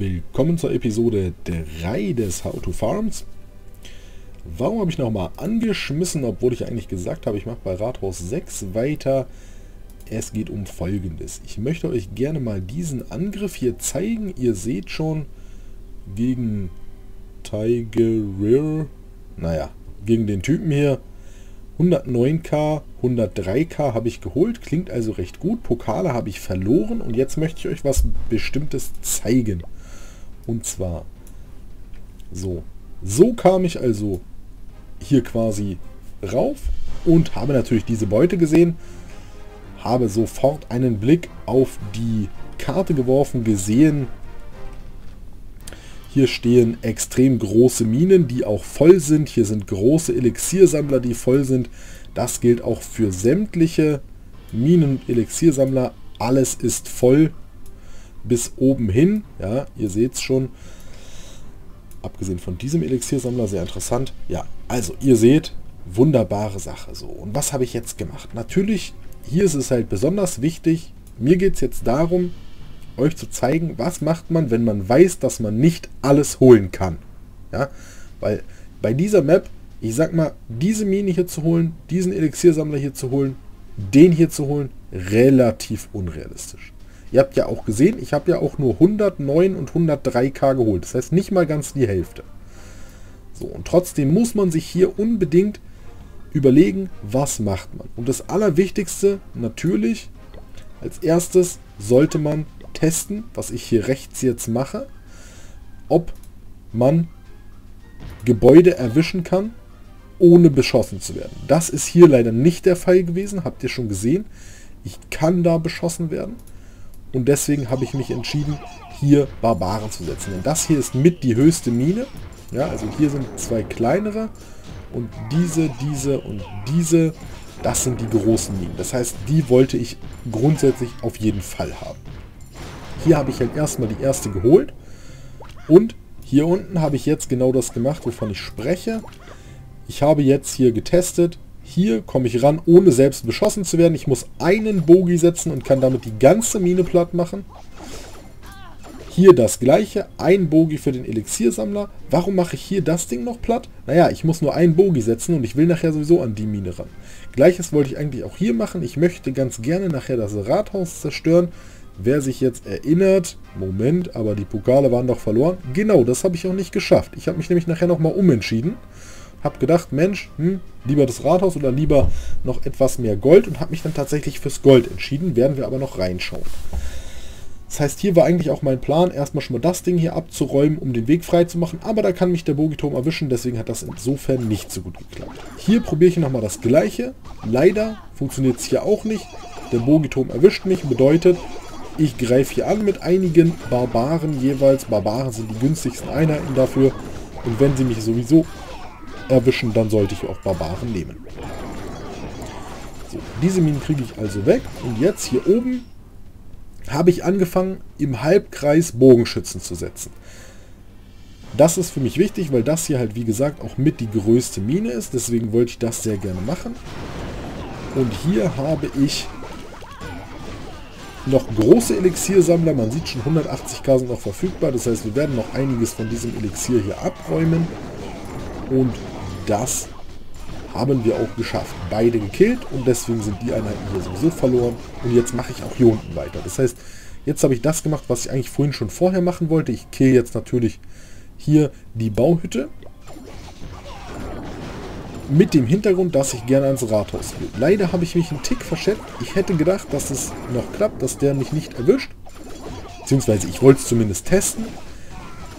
Willkommen zur Episode 3 des How to Farms. Warum habe ich nochmal angeschmissen, obwohl ich eigentlich gesagt habe, ich mache bei Rathaus 6 weiter. Es geht um Folgendes. Ich möchte euch gerne mal diesen Angriff hier zeigen. Ihr seht schon, gegen Tiger, naja, gegen den Typen hier, 109k, 103k habe ich geholt, klingt also recht gut. Pokale habe ich verloren und jetzt möchte ich euch was Bestimmtes zeigen. Und zwar so kam ich also hier quasi rauf und habe natürlich diese Beute gesehen, habe sofort einen Blick auf die Karte geworfen, gesehen, hier stehen extrem große Minen, die auch voll sind. Hier sind große Elixiersammler, die voll sind. Das gilt auch für sämtliche Minen und Elixiersammler. Alles ist voll bis oben hin. Ja, ihr seht es schon. Abgesehen von diesem Elixiersammler, sehr interessant. Ja, also ihr seht, wunderbare Sache. So, und was habe ich jetzt gemacht? Natürlich, hier ist es halt besonders wichtig. Mir geht es jetzt darum, euch zu zeigen, was macht man, wenn man weiß, dass man nicht alles holen kann. Ja, weil bei dieser Map, ich sag mal, diese Mine hier zu holen, diesen Elixiersammler hier zu holen, den hier zu holen, relativ unrealistisch. Ihr habt ja auch gesehen, ich habe ja auch nur 109 und 103k geholt. Das heißt, nicht mal ganz die Hälfte. So, und trotzdem muss man sich hier unbedingt überlegen, was macht man. Und das Allerwichtigste, natürlich, als erstes sollte man testen, was ich hier rechts jetzt mache, ob man Gebäude erwischen kann, ohne beschossen zu werden. Das ist hier leider nicht der Fall gewesen, habt ihr schon gesehen. Ich kann da beschossen werden und deswegen habe ich mich entschieden, hier Barbaren zu setzen. Denn das hier ist mit die höchste Mine. Ja, also hier sind zwei kleinere und diese und diese, das sind die großen Minen. Das heißt, die wollte ich grundsätzlich auf jeden Fall haben. Hier habe ich halt erstmal die erste geholt und hier unten habe ich jetzt genau das gemacht, wovon ich spreche. Ich habe jetzt hier getestet, hier komme ich ran, ohne selbst beschossen zu werden. Ich muss einen Bogi setzen und kann damit die ganze Mine platt machen. Hier das gleiche, ein Bogi für den Elixiersammler. Warum mache ich hier das Ding noch platt? Naja, ich muss nur einen Bogi setzen und ich will nachher sowieso an die Mine ran. Gleiches wollte ich eigentlich auch hier machen. Ich möchte ganz gerne nachher das Rathaus zerstören. Wer sich jetzt erinnert, Moment, aber die Pokale waren doch verloren. Genau, das habe ich auch nicht geschafft. Ich habe mich nämlich nachher nochmal umentschieden. Habe gedacht, Mensch, lieber das Rathaus oder lieber noch etwas mehr Gold und habe mich dann tatsächlich fürs Gold entschieden. Werden wir aber noch reinschauen. Das heißt, hier war eigentlich auch mein Plan, erstmal schon mal das Ding hier abzuräumen, um den Weg frei zu machen. Aber da kann mich der Bogenschützenturm erwischen, deswegen hat das insofern nicht so gut geklappt. Hier probiere ich nochmal das Gleiche. Leider funktioniert es hier auch nicht. Der Bogenschützenturm erwischt mich, bedeutet, ich greife hier an mit einigen Barbaren jeweils. Barbaren sind die günstigsten Einheiten dafür. Und wenn sie mich sowieso erwischen, dann sollte ich auch Barbaren nehmen. So, diese Minen kriege ich also weg. Und jetzt hier oben habe ich angefangen, im Halbkreis Bogenschützen zu setzen. Das ist für mich wichtig, weil das hier halt, wie gesagt, auch mit die größte Mine ist. Deswegen wollte ich das sehr gerne machen. Und hier habe ich noch große Elixiersammler, man sieht schon, 180k sind noch verfügbar, das heißt, wir werden noch einiges von diesem Elixier hier abräumen und das haben wir auch geschafft. Beide gekillt und deswegen sind die Einheiten hier sowieso verloren und jetzt mache ich auch hier unten weiter. Das heißt, jetzt habe ich das gemacht, was ich eigentlich vorhin schon vorher machen wollte. Ich kill jetzt natürlich hier die Bauhütte mit dem Hintergrund, dass ich gerne ans Rathaus will. Leider habe ich mich einen Tick verschätzt. Ich hätte gedacht, dass es noch klappt, dass der mich nicht erwischt. Beziehungsweise ich wollte es zumindest testen.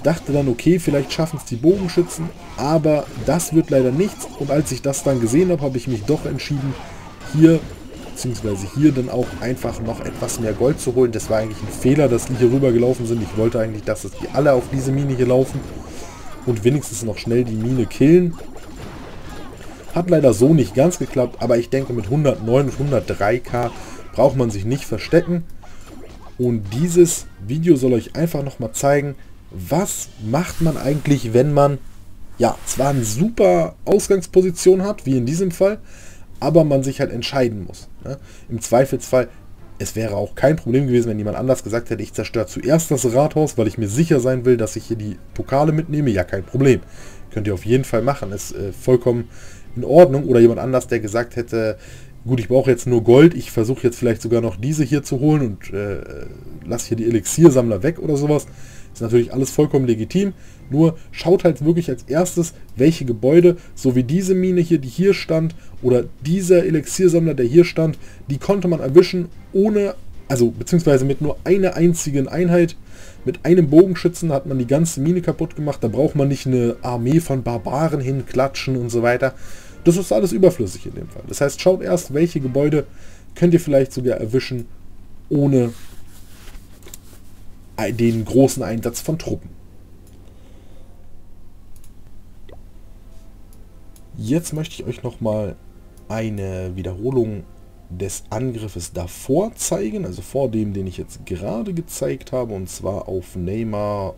Dachte dann, okay, vielleicht schaffen es die Bogenschützen. Aber das wird leider nichts. Und als ich das dann gesehen habe, habe ich mich doch entschieden, hier, beziehungsweise hier dann auch einfach noch etwas mehr Gold zu holen. Das war eigentlich ein Fehler, dass die hier rüber gelaufen sind. Ich wollte eigentlich, dass die alle auf diese Mine hier laufen. Und wenigstens noch schnell die Mine killen. Hat leider so nicht ganz geklappt, aber ich denke, mit 109 und 103k braucht man sich nicht verstecken. Und dieses Video soll euch einfach nochmal zeigen, was macht man eigentlich, wenn man ja zwar eine super Ausgangsposition hat, wie in diesem Fall, aber man sich halt entscheiden muss. Ne? Im Zweifelsfall Es wäre auch kein Problem gewesen, wenn jemand anders gesagt hätte, ich zerstöre zuerst das Rathaus, weil ich mir sicher sein will, dass ich hier die Pokale mitnehme. Ja, kein Problem. Könnt ihr auf jeden Fall machen. Ist vollkommen in Ordnung. Oder jemand anders, der gesagt hätte, gut, ich brauche jetzt nur Gold, ich versuche jetzt vielleicht sogar noch diese hier zu holen und lasse hier die Elixiersammler weg oder sowas. Ist natürlich alles vollkommen legitim. Nur schaut halt wirklich als erstes, welche Gebäude, so wie diese Mine hier, die hier stand, oder dieser Elixiersammler, der hier stand, die konnte man erwischen ohne, also beziehungsweise mit nur einer einzigen Einheit. Mit einem Bogenschützen hat man die ganze Mine kaputt gemacht. Da braucht man nicht eine Armee von Barbaren hinklatschen und so weiter. Das ist alles überflüssig in dem Fall. Das heißt, schaut erst, welche Gebäude könnt ihr vielleicht sogar erwischen, ohne den großen Einsatz von Truppen. Jetzt möchte ich euch nochmal eine Wiederholung des Angriffes davor zeigen, also vor dem, den ich jetzt gerade gezeigt habe, und zwar auf Neymar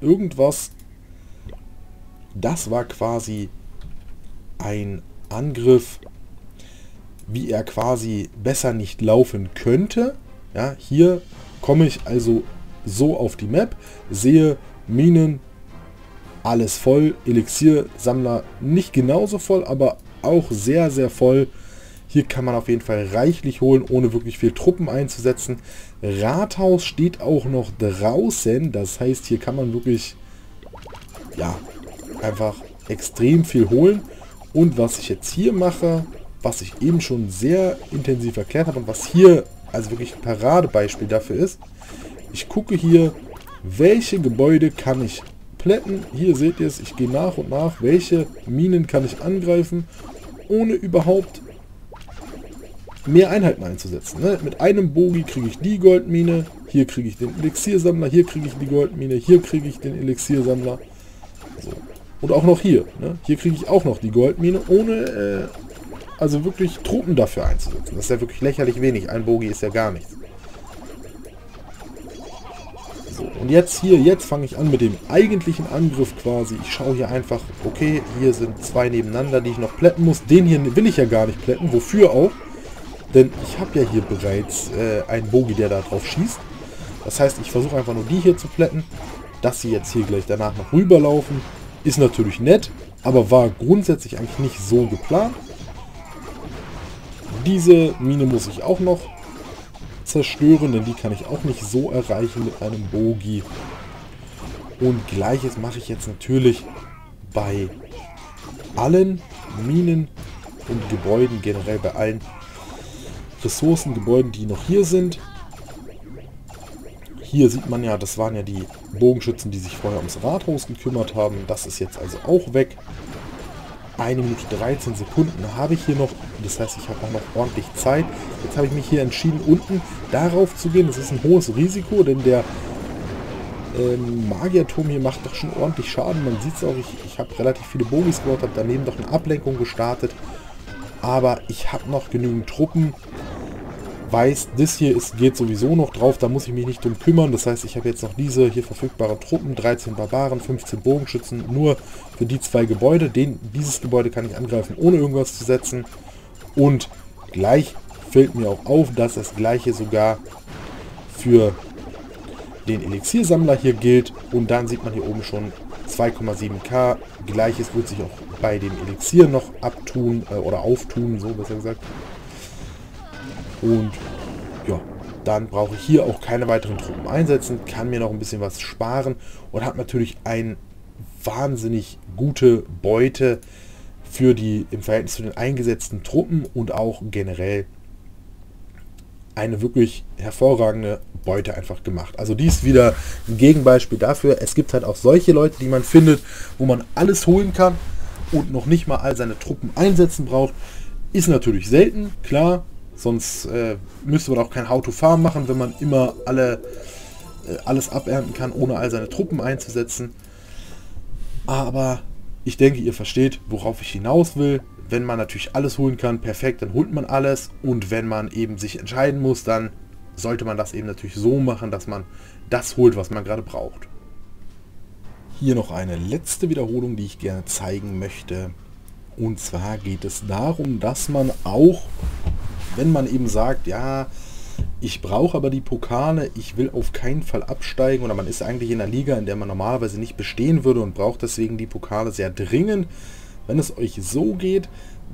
irgendwas. Das war quasi ein Angriff, wie er quasi besser nicht laufen könnte. Ja, hier komme ich also so auf die Map, sehe Minen, alles voll, Elixiersammler nicht genauso voll, aber auch sehr, sehr voll. Hier kann man auf jeden Fall reichlich holen, ohne wirklich viel Truppen einzusetzen. Rathaus steht auch noch draußen, das heißt, hier kann man wirklich, ja, einfach extrem viel holen. Und was ich jetzt hier mache, was ich eben schon sehr intensiv erklärt habe und was hier also wirklich ein Paradebeispiel dafür ist, ich gucke hier, welche Gebäude kann ich plätten. Hier seht ihr es, ich gehe nach und nach, welche Minen kann ich angreifen, ohne überhaupt mehr Einheiten einzusetzen. Ne? Mit einem Bogi kriege ich die Goldmine, hier kriege ich den Elixiersammler, hier kriege ich die Goldmine, hier kriege ich den Elixiersammler. So. Und auch noch hier. Ne? Hier kriege ich auch noch die Goldmine, ohne also wirklich Truppen dafür einzusetzen. Das ist ja wirklich lächerlich wenig. Ein Bogi ist ja gar nichts. Und jetzt hier, jetzt fange ich an mit dem eigentlichen Angriff quasi. Ich schaue hier einfach, okay, hier sind zwei nebeneinander, die ich noch plätten muss. Den hier will ich ja gar nicht plätten, wofür auch? Denn ich habe ja hier bereits einen Bogi, der da drauf schießt. Das heißt, ich versuche einfach nur die hier zu plätten. Dass sie jetzt hier gleich danach noch rüberlaufen, ist natürlich nett, aber war grundsätzlich eigentlich nicht so geplant. Diese Mine muss ich auch noch zerstören, denn die kann ich auch nicht so erreichen mit einem Bogi. Und gleiches mache ich jetzt natürlich bei allen Minen und Gebäuden, generell bei allen Ressourcengebäuden, die noch hier sind. Hier sieht man ja, das waren ja die Bogenschützen, die sich vorher ums Rathaus gekümmert haben. Das ist jetzt also auch weg. 1 Minute 13 Sekunden habe ich hier noch, das heißt, ich habe auch noch ordentlich Zeit. Jetzt habe ich mich hier entschieden, unten darauf zu gehen. Das ist ein hohes Risiko, denn der Magierturm hier macht doch schon ordentlich Schaden. Man sieht es auch, ich habe relativ viele Bogis gebaut, habe daneben doch eine Ablenkung gestartet. Aber ich habe noch genügend Truppen, weiß, das hier ist, geht sowieso noch drauf, da muss ich mich nicht drum kümmern. Das heißt, ich habe jetzt noch diese hier verfügbaren Truppen, 13 Barbaren, 15 Bogenschützen, nur für die zwei Gebäude. Dieses Gebäude kann ich angreifen, ohne irgendwas zu setzen. Und gleich fällt mir auch auf, dass das gleiche sogar für den Elixiersammler hier gilt. Und dann sieht man hier oben schon 2,7k. Gleiches wird sich auch bei dem Elixier noch abtun oder auftun, so besser gesagt. Und ja, dann brauche ich hier auch keine weiteren Truppen einsetzen, kann mir noch ein bisschen was sparen und habe natürlich eine wahnsinnig gute Beute für die, im Verhältnis zu den eingesetzten Truppen, und auch generell eine wirklich hervorragende Beute einfach gemacht. Also dies wieder ein Gegenbeispiel dafür. Es gibt halt auch solche Leute, die man findet, wo man alles holen kann und noch nicht mal all seine Truppen einsetzen braucht. Ist natürlich selten, klar. Sonst müsste man auch kein How to Farm machen, wenn man immer alles abernten kann, ohne all seine Truppen einzusetzen. Aber ich denke, ihr versteht, worauf ich hinaus will. Wenn man natürlich alles holen kann, perfekt, dann holt man alles. Und wenn man eben sich entscheiden muss, dann sollte man das eben natürlich so machen, dass man das holt, was man gerade braucht. Hier noch eine letzte Wiederholung, die ich gerne zeigen möchte. Und zwar geht es darum, dass man auch, wenn man eben sagt, ja, Ich brauche aber die Pokale, ich will auf keinen Fall absteigen oder man ist eigentlich in einer Liga, in der man normalerweise nicht bestehen würde und braucht deswegen die Pokale sehr dringend. Wenn es euch so geht,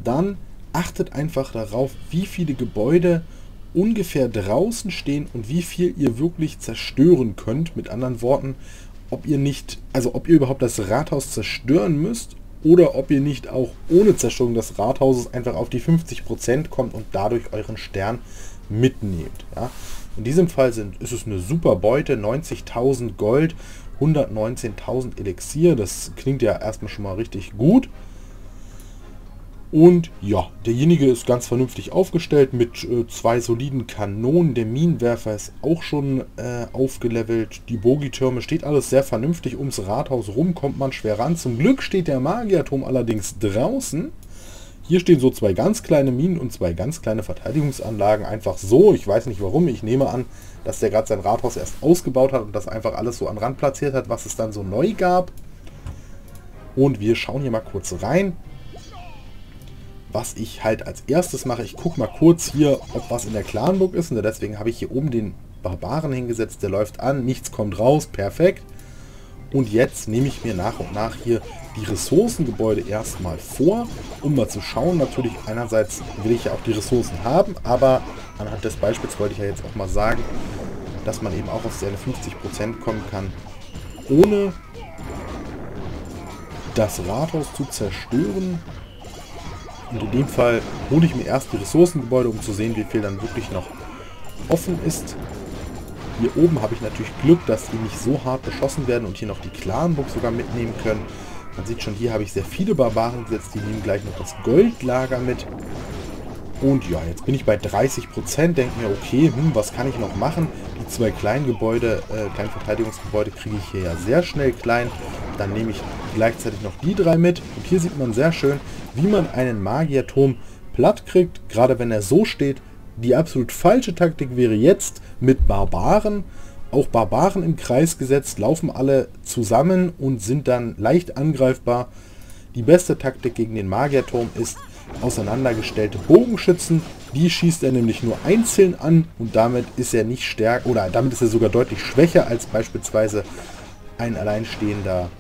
dann achtet einfach darauf, wie viele Gebäude ungefähr draußen stehen und wie viel ihr wirklich zerstören könnt. Mit anderen Worten, ob ihr nicht, also ob ihr überhaupt das Rathaus zerstören müsst oder ob ihr nicht auch ohne Zerstörung des Rathauses einfach auf die 50% kommt und dadurch euren Stern mitnehmt. Ja? In diesem Fall ist es eine super Beute, 90.000 Gold, 119.000 Elixier, das klingt ja erstmal schon mal richtig gut. Und ja, derjenige ist ganz vernünftig aufgestellt mit zwei soliden Kanonen, der Minenwerfer ist auch schon aufgelevelt, die Bogitürme, steht alles sehr vernünftig, ums Rathaus rum kommt man schwer ran. Zum Glück steht der Magierturm allerdings draußen. Hier stehen so zwei ganz kleine Minen und zwei ganz kleine Verteidigungsanlagen einfach so. Ich weiß nicht warum, ich nehme an, dass der gerade sein Rathaus erst ausgebaut hat und das einfach alles so an Rand platziert hat, was es dann so neu gab. Und wir schauen hier mal kurz rein. Was ich halt als erstes mache, ich gucke mal kurz hier, ob was in der Clanburg ist. Und deswegen habe ich hier oben den Barbaren hingesetzt, der läuft an, nichts kommt raus, perfekt. Und jetzt nehme ich mir nach und nach hier die Ressourcengebäude erstmal vor, um mal zu schauen. Natürlich einerseits will ich ja auch die Ressourcen haben, aber anhand des Beispiels wollte ich ja jetzt auch mal sagen, dass man eben auch auf seine 50% kommen kann, ohne das Rathaus zu zerstören. Und in dem Fall hole ich mir erst die Ressourcengebäude, um zu sehen, wie viel dann wirklich noch offen ist. Hier oben habe ich natürlich Glück, dass die nicht so hart beschossen werden und hier noch die Clanburg sogar mitnehmen können. Man sieht schon, hier habe ich sehr viele Barbaren gesetzt, die nehmen gleich noch das Goldlager mit. Und ja, jetzt bin ich bei 30%, denke mir, okay, was kann ich noch machen? Die zwei kleinen Gebäude, kleinen Verteidigungsgebäude kriege ich hier ja sehr schnell klein. Dann nehme ich gleichzeitig noch die drei mit. Und hier sieht man sehr schön, wie man einen Magierturm platt kriegt, gerade wenn er so steht. Die absolut falsche Taktik wäre jetzt mit Barbaren, auch Barbaren im Kreis gesetzt, laufen alle zusammen und sind dann leicht angreifbar. Die beste Taktik gegen den Magierturm ist auseinandergestellte Bogenschützen. Die schießt er nämlich nur einzeln an und damit ist er nicht stärker, oder damit ist er sogar deutlich schwächer als beispielsweise ein alleinstehender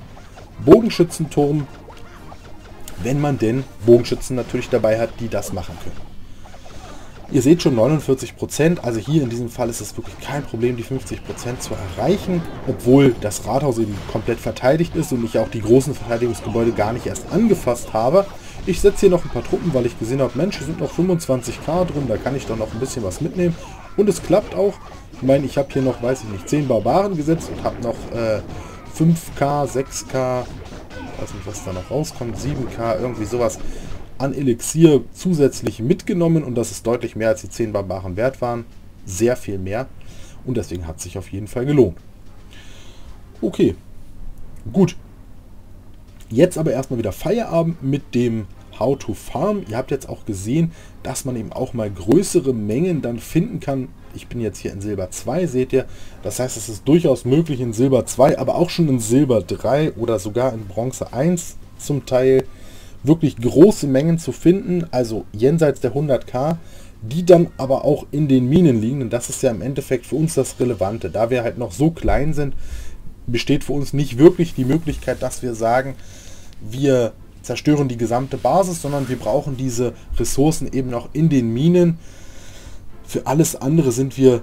Bogenschützenturm, wenn man denn Bogenschützen natürlich dabei hat, die das machen können. Ihr seht schon 49%, also hier in diesem Fall ist es wirklich kein Problem, die 50% zu erreichen, obwohl das Rathaus eben komplett verteidigt ist und ich auch die großen Verteidigungsgebäude gar nicht erst angefasst habe. Ich setze hier noch ein paar Truppen, weil ich gesehen habe, Mensch, es sind noch 25.000 drin, da kann ich doch noch ein bisschen was mitnehmen. Und es klappt auch. Ich meine, ich habe hier noch, weiß ich nicht, 10 Barbaren gesetzt und habe noch 5.000, 6.000, weiß nicht, was da noch rauskommt, 7.000, irgendwie sowas an Elixier zusätzlich mitgenommen und das ist deutlich mehr als die 10 Barbaren wert waren. Sehr viel mehr und deswegen hat es sich auf jeden Fall gelohnt. Okay, gut. Jetzt aber erstmal wieder Feierabend mit dem How to Farm. Ihr habt jetzt auch gesehen, dass man eben auch mal größere Mengen dann finden kann. Ich bin jetzt hier in Silber 2, seht ihr. Das heißt, es ist durchaus möglich in Silber 2, aber auch schon in Silber 3 oder sogar in Bronze 1 zum Teil wirklich große Mengen zu finden, also jenseits der 100.000, die dann aber auch in den Minen liegen. Und das ist ja im Endeffekt für uns das Relevante. Da wir halt noch so klein sind, besteht für uns nicht wirklich die Möglichkeit, dass wir sagen, wir zerstören die gesamte Basis, sondern wir brauchen diese Ressourcen eben auch in den Minen. Für alles andere sind wir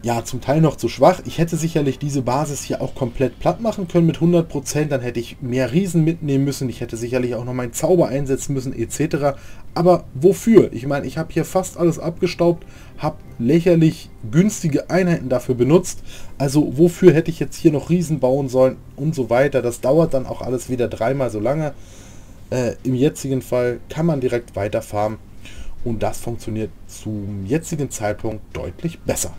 ja zum Teil noch zu schwach. Ich hätte sicherlich diese Basis hier auch komplett platt machen können mit 100%, dann hätte ich mehr Riesen mitnehmen müssen, ich hätte sicherlich auch noch meinen Zauber einsetzen müssen, etc. Aber wofür? Ich meine, ich habe hier fast alles abgestaubt, habe lächerlich günstige Einheiten dafür benutzt, also wofür hätte ich jetzt hier noch Riesen bauen sollen und so weiter. Das dauert dann auch alles wieder dreimal so lange. Im jetzigen Fall kann man direkt weiterfarmen und das funktioniert zum jetzigen Zeitpunkt deutlich besser.